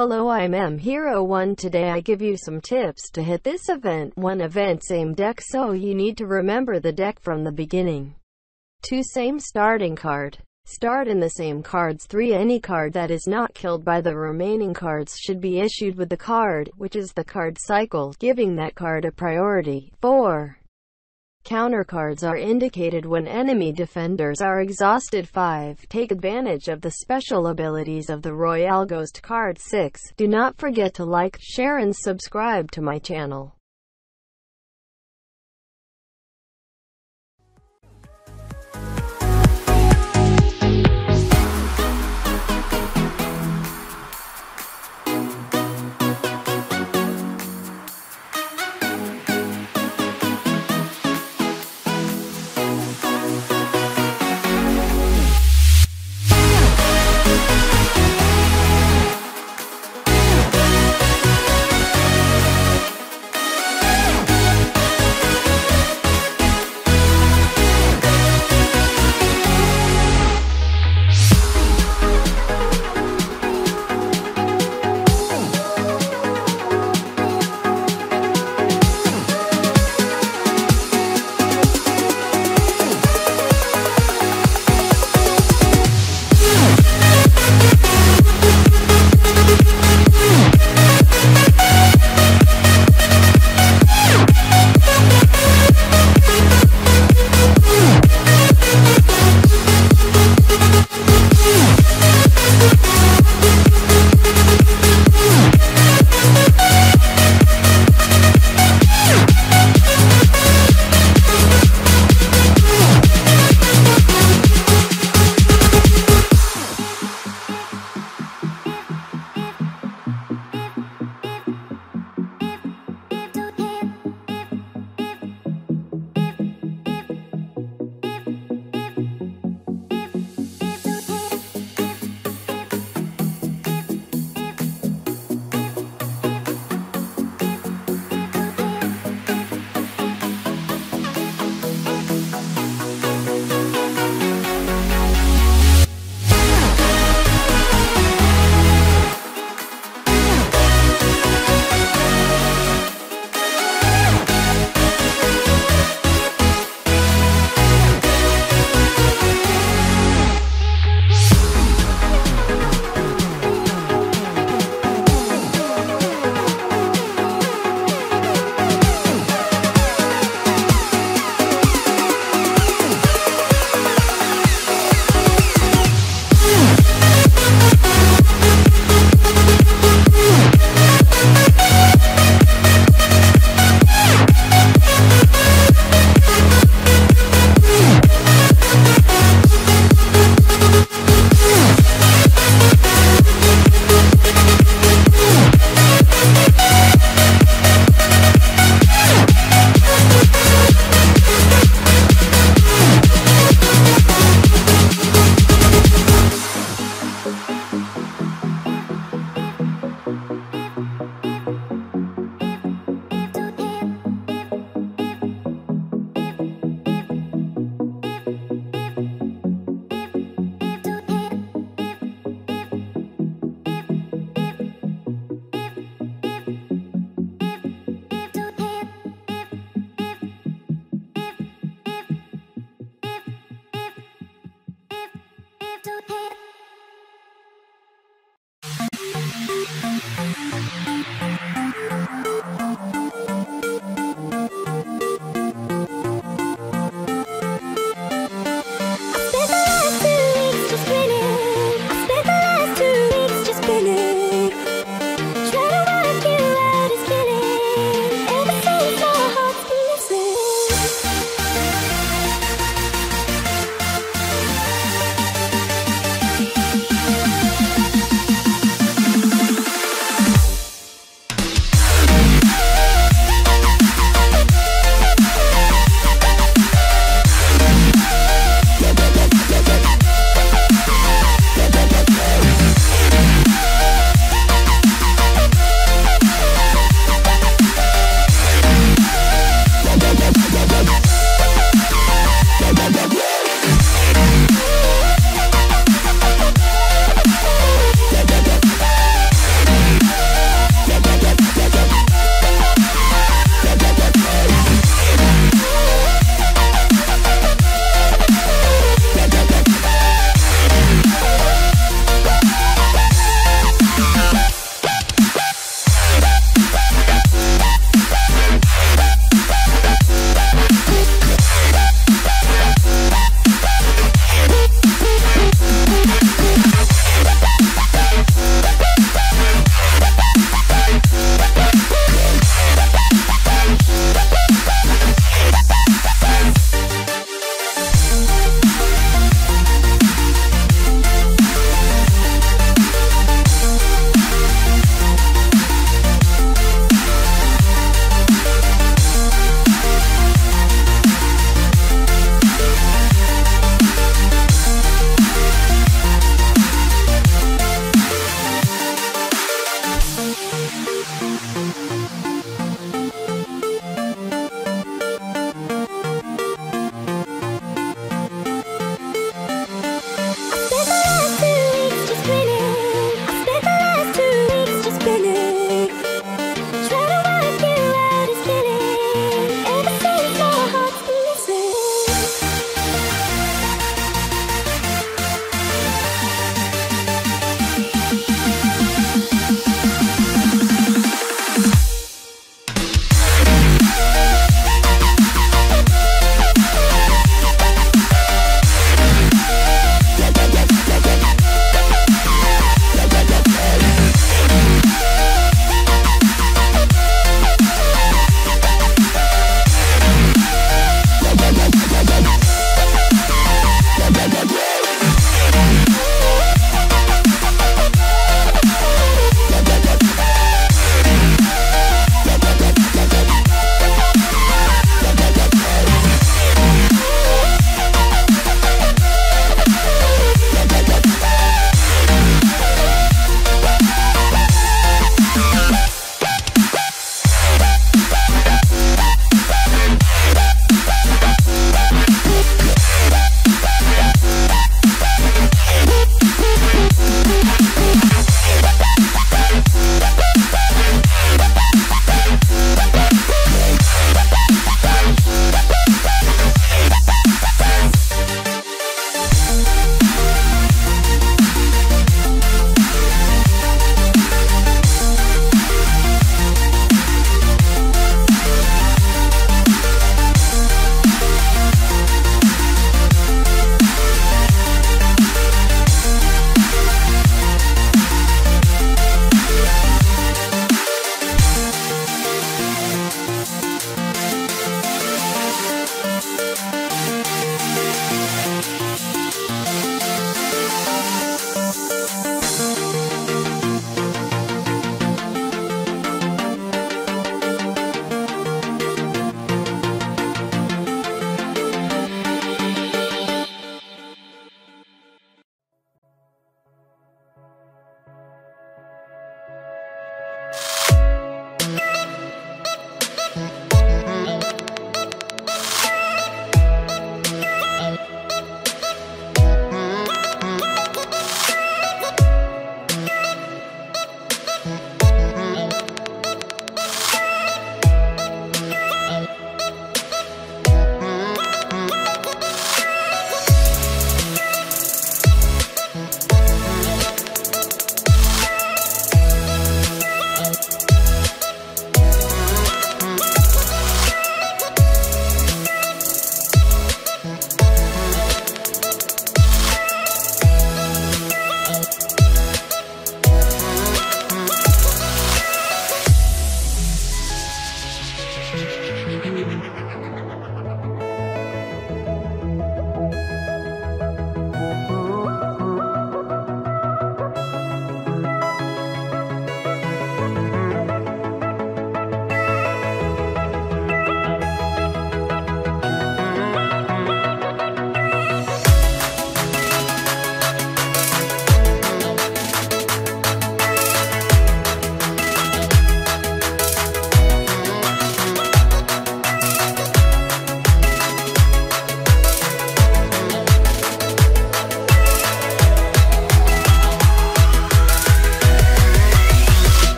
Hello, I'm M Hero One. Today I give you some tips to hit this event. 1. Event same deck, so you need to remember the deck from the beginning. 2. Same starting card. Start in the same cards. 3. Any card that is not killed by the remaining cards should be issued with the card, which is the card cycle, giving that card a priority. 4. Counter cards are indicated when enemy defenders are exhausted. 5. Take advantage of the special abilities of the Royal Ghost card. 6. Do not forget to like, share and subscribe to my channel.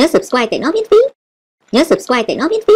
Nhớ subscribe Kệ Nó miễn phí.